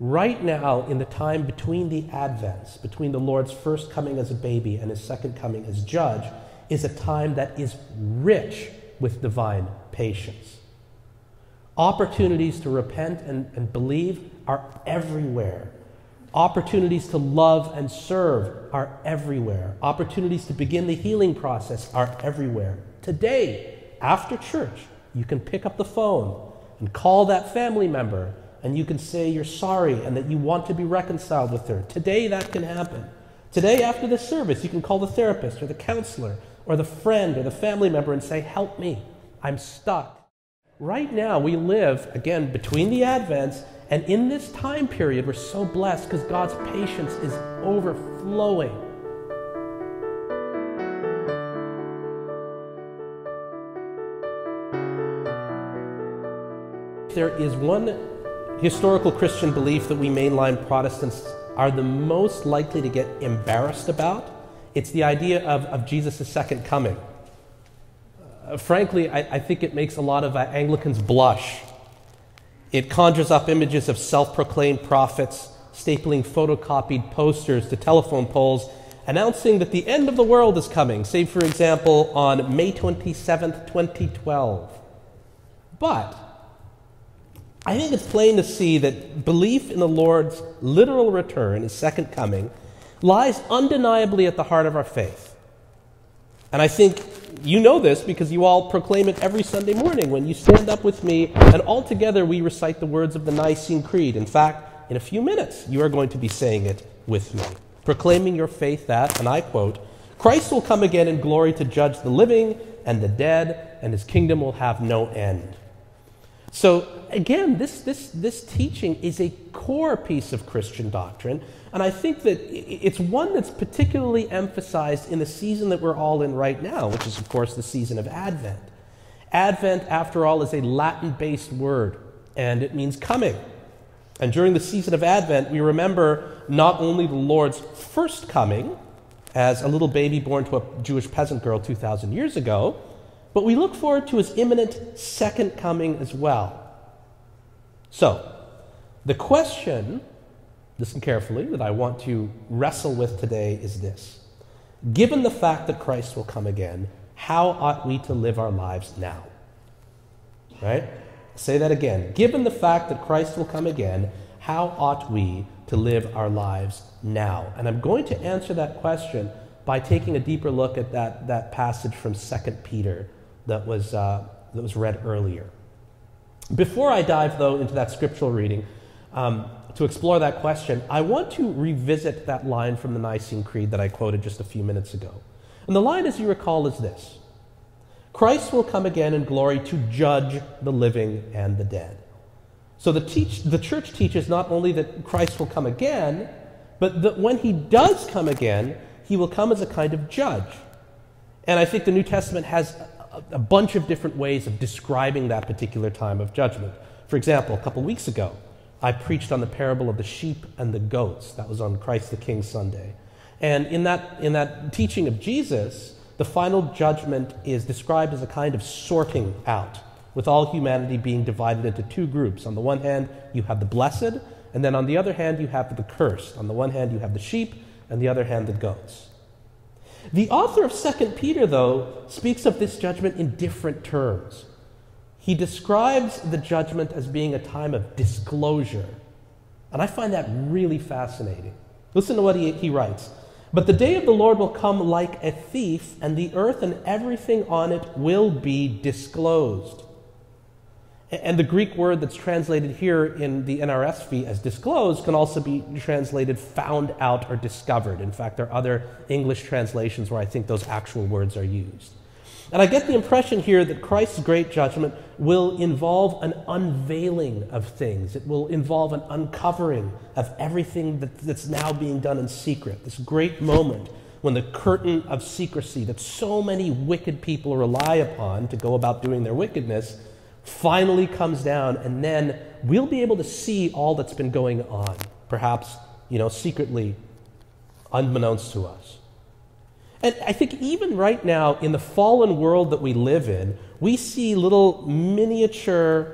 Right now, in the time between the Advents, between the Lord's first coming as a baby and his second coming as judge, is a time that is rich with divine patience. Opportunities to repent and believe are everywhere. Opportunities to love and serve are everywhere. Opportunities to begin the healing process are everywhere. Today, after church, you can pick up the phone and call that family member, and you can say you're sorry and that you want to be reconciled with her. Today, that can happen. Today, after this service, you can call the therapist or the counselor or the friend or the family member and say, help me, I'm stuck. Right now, we live, again, between the Advents, and in this time period, we're so blessed because God's patience is overflowing. There is one historical Christian belief that we mainline Protestants are the most likely to get embarrassed about. It's the idea of Jesus' second coming. Frankly, I think it makes a lot of Anglicans blush. It conjures up images of self-proclaimed prophets, stapling photocopied posters to telephone poles, announcing that the end of the world is coming, say, for example, on May 27th, 2012. But I think it's plain to see that belief in the Lord's literal return, his second coming, lies undeniably at the heart of our faith. And I think you know this because you all proclaim it every Sunday morning when you stand up with me and all together we recite the words of the Nicene Creed. In fact, in a few minutes, you are going to be saying it with me, proclaiming your faith that, and I quote, "Christ will come again in glory to judge the living and the dead, and his kingdom will have no end." So again, this teaching is a core piece of Christian doctrine, and I think that it's one that's particularly emphasized in the season that we're all in right now, which is, of course, the season of Advent. Advent, after all, is a Latin-based word, and it means coming. And during the season of Advent, we remember not only the Lord's first coming, as a little baby born to a Jewish peasant girl 2,000 years ago, but we look forward to his imminent second coming as well. So, the question, listen carefully, that I want to wrestle with today is this. Given the fact that Christ will come again, how ought we to live our lives now? Right? Say that again. Given the fact that Christ will come again, how ought we to live our lives now? And I'm going to answer that question by taking a deeper look at that passage from 2 Peter that was read earlier. Before I dive, though, into that scriptural reading, to explore that question, I want to revisit that line from the Nicene Creed that I quoted just a few minutes ago. And the line, as you recall, is this: Christ will come again in glory to judge the living and the dead. So the church teaches not only that Christ will come again, but that when he does come again, he will come as a kind of judge. And I think the New Testament has a bunch of different ways of describing that particular time of judgment. For example, a couple weeks ago, I preached on the parable of the sheep and the goats. That was on Christ the King Sunday. And in that teaching of Jesus, the final judgment is described as a kind of sorting out, with all humanity being divided into two groups. On the one hand, you have the blessed, and then on the other hand, you have the cursed. On the one hand, you have the sheep, and the other hand, the goats. The author of 2 Peter, though, speaks of this judgment in different terms. He describes the judgment as being a time of disclosure. And I find that really fascinating. Listen to what he writes. "But the day of the Lord will come like a thief, and the earth and everything on it will be disclosed." And the Greek word that's translated here in the NRSV as disclosed can also be translated found out or discovered. In fact, there are other English translations where I think those actual words are used. And I get the impression here that Christ's great judgment will involve an unveiling of things. It will involve an uncovering of everything that's now being done in secret. This great moment when the curtain of secrecy that so many wicked people rely upon to go about doing their wickedness finally comes down, and then we'll be able to see all that's been going on, perhaps, secretly, unbeknownst to us. And I think even right now, in the fallen world that we live in, we see little miniature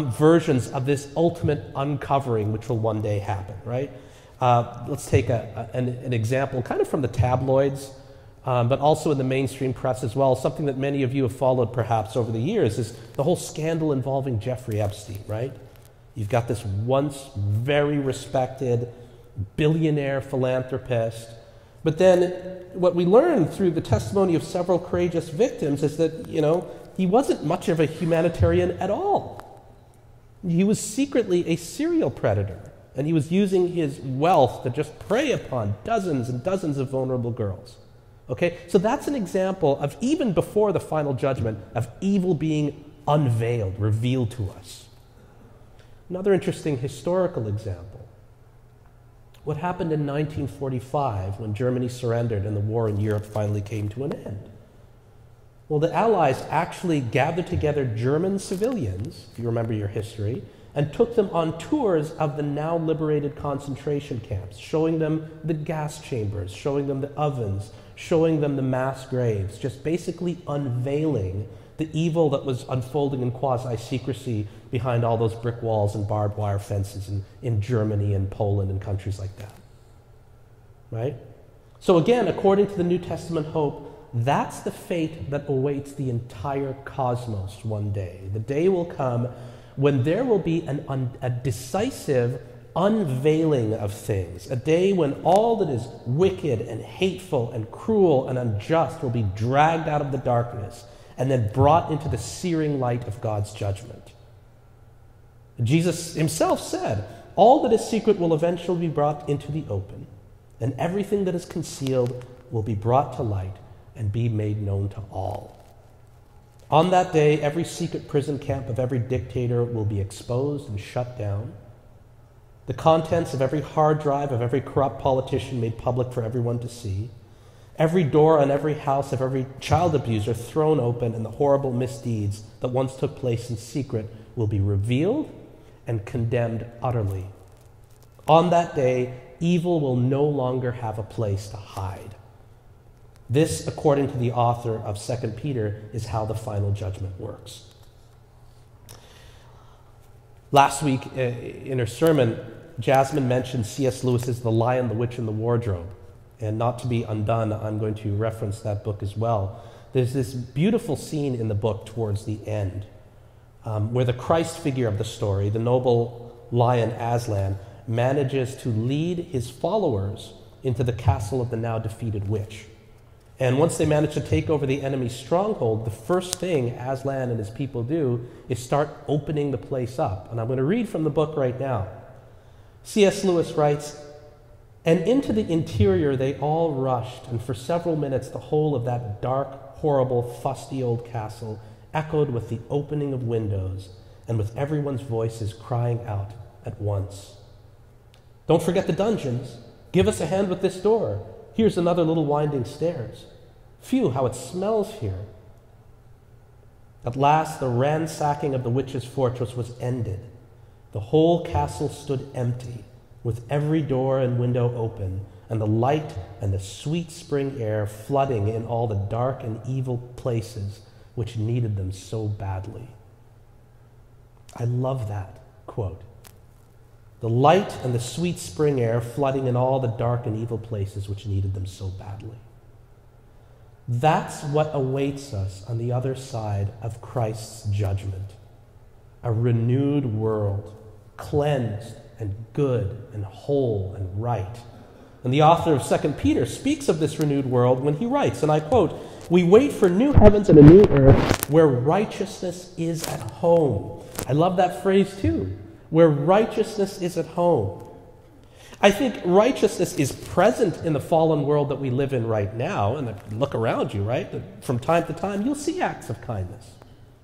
versions of this ultimate uncovering which will one day happen, right? Let's take an example kind of from the tabloids, but also in the mainstream press as well. Something that many of you have followed perhaps over the years is the whole scandal involving Jeffrey Epstein, right? You've got this once very respected billionaire philanthropist. But then what we learn through the testimony of several courageous victims is that, you know, he wasn't much of a humanitarian at all. He was secretly a serial predator, and he was using his wealth to just prey upon dozens and dozens of vulnerable girls. Okay, so that's an example of, even before the final judgment, of evil being unveiled, revealed to us. Another interesting historical example. What happened in 1945 when Germany surrendered and the war in Europe finally came to an end? Well, the Allies actually gathered together German civilians, if you remember your history, and took them on tours of the now liberated concentration camps, showing them the gas chambers, showing them the ovens, showing them the mass graves, just basically unveiling the evil that was unfolding in quasi-secrecy behind all those brick walls and barbed wire fences in Germany and Poland and countries like that, right? So again, according to the New Testament hope, that's the fate that awaits the entire cosmos one day. The day will come when there will be a decisive unveiling of things, a day when all that is wicked and hateful and cruel and unjust will be dragged out of the darkness and then brought into the searing light of God's judgment. Jesus himself said, all that is secret will eventually be brought into the open, and everything that is concealed will be brought to light and be made known to all. On that day, every secret prison camp of every dictator will be exposed and shut down. The contents of every hard drive of every corrupt politician made public for everyone to see. Every door on every house of every child abuser thrown open, and the horrible misdeeds that once took place in secret will be revealed and condemned utterly. On that day, evil will no longer have a place to hide. This, according to the author of 2 Peter, is how the final judgment works. Last week in her sermon, Jasmine mentioned C.S. Lewis's The Lion, the Witch, and the Wardrobe. And not to be undone, I'm going to reference that book as well. There's this beautiful scene in the book towards the end where the Christ figure of the story, the noble lion Aslan, manages to lead his followers into the castle of the now defeated witch. And once they manage to take over the enemy's stronghold, the first thing Aslan and his people do is start opening the place up. And I'm going to read from the book right now. C.S. Lewis writes, "And into the interior they all rushed, and for several minutes the whole of that dark, horrible, fusty old castle echoed with the opening of windows and with everyone's voices crying out at once. 'Don't forget the dungeons. Give us a hand with this door. Here's another little winding stairs. Phew, how it smells here.' At last, the ransacking of the witch's fortress was ended. The whole castle stood empty, with every door and window open, and the light and the sweet spring air flooding in all the dark and evil places which needed them so badly." I love that quote. The light and the sweet spring air flooding in all the dark and evil places which needed them so badly. That's what awaits us on the other side of Christ's judgment. A renewed world, cleansed and good and whole and right. And the author of 2 Peter speaks of this renewed world when he writes, and I quote, "We wait for new heavens and a new earth where righteousness is at home." I love that phrase too. Where righteousness is at home. I think righteousness is present in the fallen world that we live in right now, and look around you, right? From time to time, you'll see acts of kindness.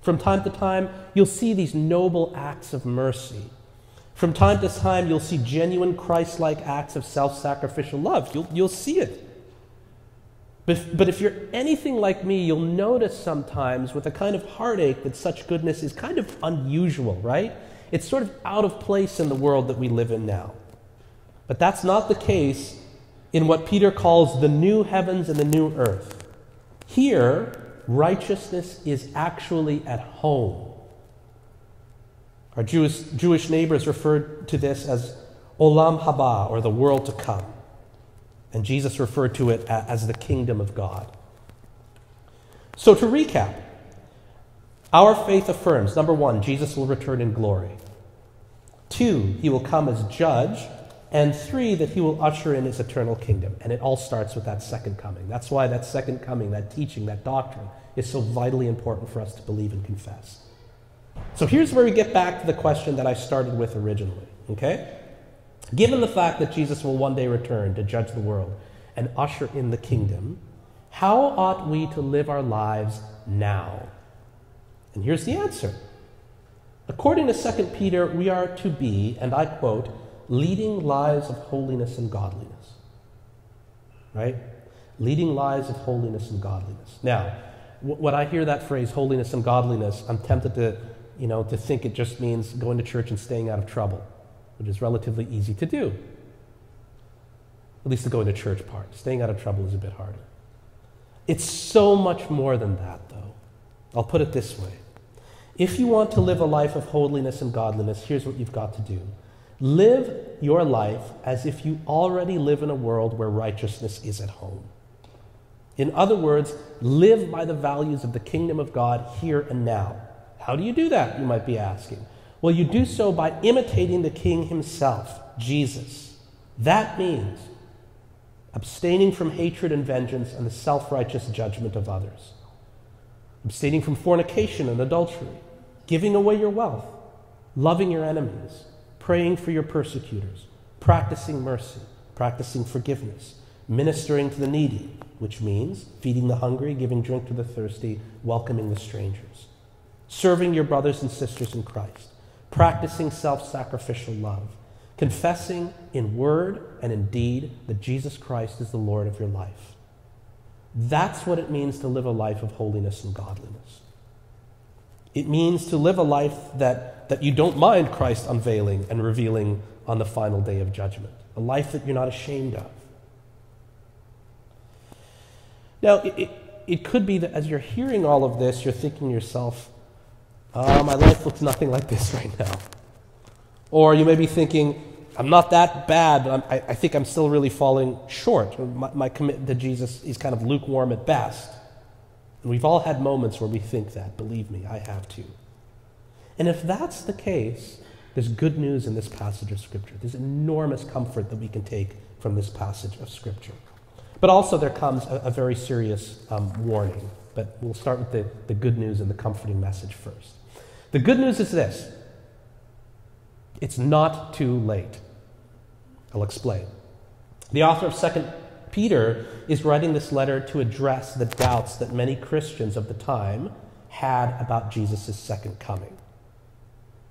From time to time, you'll see these noble acts of mercy. From time to time, you'll see genuine Christ-like acts of self-sacrificial love. You'll see it. But if you're anything like me, you'll notice sometimes with a kind of heartache that such goodness is kind of unusual, right? It's sort of out of place in the world that we live in now. But that's not the case in what Peter calls the new heavens and the new earth. Here, righteousness is actually at home. Our Jewish neighbors referred to this as Olam Haba, or the world to come. And Jesus referred to it as the kingdom of God. So to recap, our faith affirms, 1, Jesus will return in glory. 2, he will come as judge. And 3, that he will usher in his eternal kingdom. And it all starts with that second coming. That's why that second coming, that teaching, that doctrine, is so vitally important for us to believe and confess. So here's where we get back to the question that I started with originally, okay? Given the fact that Jesus will one day return to judge the world and usher in the kingdom, how ought we to live our lives now? And here's the answer. According to 2 Peter, we are to be, and I quote, leading lives of holiness and godliness. Right? Leading lives of holiness and godliness. Now, when I hear that phrase, holiness and godliness, I'm tempted to, to think it just means going to church and staying out of trouble, which is relatively easy to do. At least the going to church part. Staying out of trouble is a bit harder. It's so much more than that, though. I'll put it this way. If you want to live a life of holiness and godliness, here's what you've got to do. Live your life as if you already live in a world where righteousness is at home. In other words, live by the values of the kingdom of God here and now. How do you do that, you might be asking? Well, you do so by imitating the King himself, Jesus. That means abstaining from hatred and vengeance and the self-righteous judgment of others. Abstaining from fornication and adultery. Giving away your wealth. Loving your enemies. Praying for your persecutors. Practicing mercy. Practicing forgiveness. Ministering to the needy, which means feeding the hungry, giving drink to the thirsty, welcoming the strangers. Serving your brothers and sisters in Christ. Practicing self-sacrificial love. Confessing in word and in deed that Jesus Christ is the Lord of your life. That's what it means to live a life of holiness and godliness. It means to live a life that you don't mind Christ unveiling and revealing on the final day of judgment. A life that you're not ashamed of. Now, it could be that as you're hearing all of this, you're thinking to yourself, my life looks nothing like this right now. Or you may be thinking, I'm not that bad, but I think I'm still really falling short. My commitment to Jesus is kind of lukewarm at best. And we've all had moments where we think that. Believe me, I have too. And if that's the case, there's good news in this passage of Scripture. There's enormous comfort that we can take from this passage of Scripture. But also there comes a very serious warning. But we'll start with the good news and the comforting message first. The good news is this. It's not too late. I'll explain. The author of 2 Peter is writing this letter to address the doubts that many Christians of the time had about Jesus' second coming.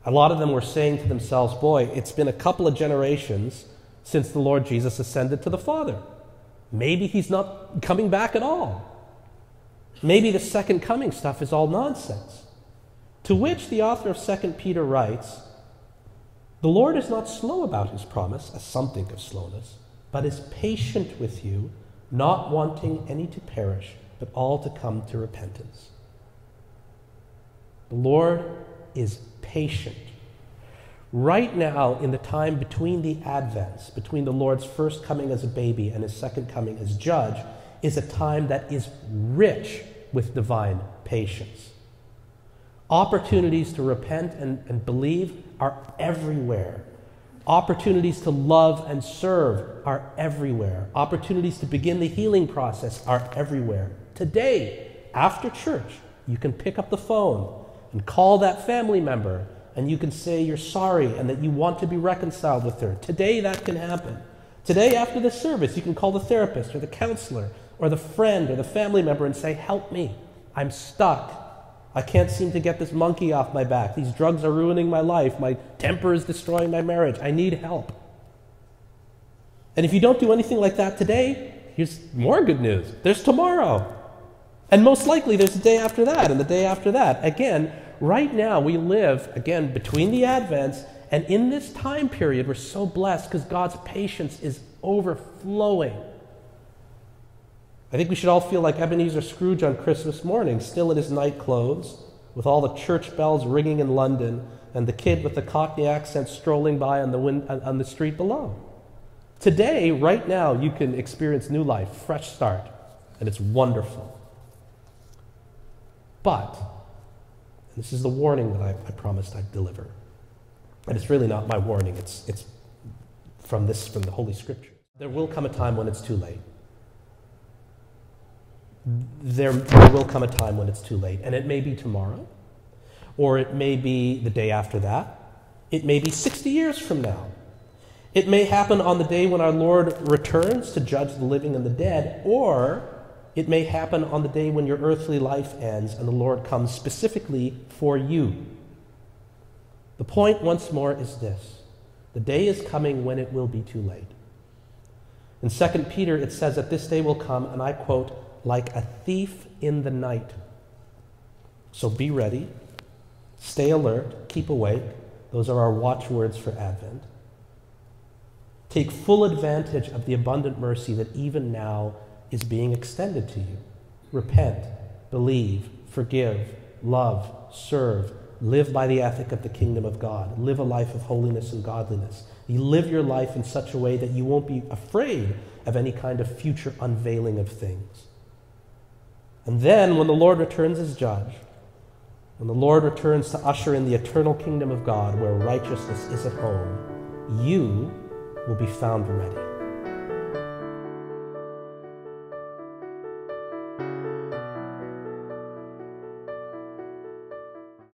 A lot of them were saying to themselves, boy, it's been a couple of generations since the Lord Jesus ascended to the Father. Maybe he's not coming back at all. Maybe the second coming stuff is all nonsense. To which the author of 2 Peter writes, the Lord is not slow about his promise, as some think of slowness, but is patient with you, not wanting any to perish, but all to come to repentance. The Lord is patient. Right now, in the time between the Advents, between the Lord's first coming as a baby and his second coming as judge, is a time that is rich with divine patience. Opportunities to repent and believe are everywhere. Opportunities to love and serve are everywhere. Opportunities to begin the healing process are everywhere. Today, after church, you can pick up the phone and call that family member and you can say you're sorry and that you want to be reconciled with her. Today, that can happen. Today, after this service, you can call the therapist or the counselor or the friend or the family member and say, help me, I'm stuck. I can't seem to get this monkey off my back. These drugs are ruining my life. My temper is destroying my marriage. I need help. And if you don't do anything like that today, here's more good news. There's tomorrow. And most likely there's the day after that and the day after that. Again, right now we live, again, between the Advents, and in this time period we're so blessed because God's patience is overflowing. I think we should all feel like Ebenezer Scrooge on Christmas morning, still in his night clothes, with all the church bells ringing in London, and the kid with the Cockney accent strolling by on the street below. Today, right now, you can experience new life, fresh start, and it's wonderful. But, and this is the warning that I promised I'd deliver, and it's really not my warning, it's from the Holy Scripture. There will come a time when it's too late. There will come a time when it's too late, and it may be tomorrow, or it may be the day after that. It may be 60 years from now. It may happen on the day when our Lord returns to judge the living and the dead, or it may happen on the day when your earthly life ends and the Lord comes specifically for you. The point, once more, is this. The day is coming when it will be too late. In 2 Peter, it says that this day will come, and I quote, like a thief in the night. So be ready, stay alert, keep awake. Those are our watchwords for Advent. Take full advantage of the abundant mercy that even now is being extended to you. Repent, believe, forgive, love, serve, live by the ethic of the kingdom of God. Live a life of holiness and godliness. You live your life in such a way that you won't be afraid of any kind of future unveiling of things. And then, when the Lord returns as judge, when the Lord returns to usher in the eternal kingdom of God where righteousness is at home, you will be found ready.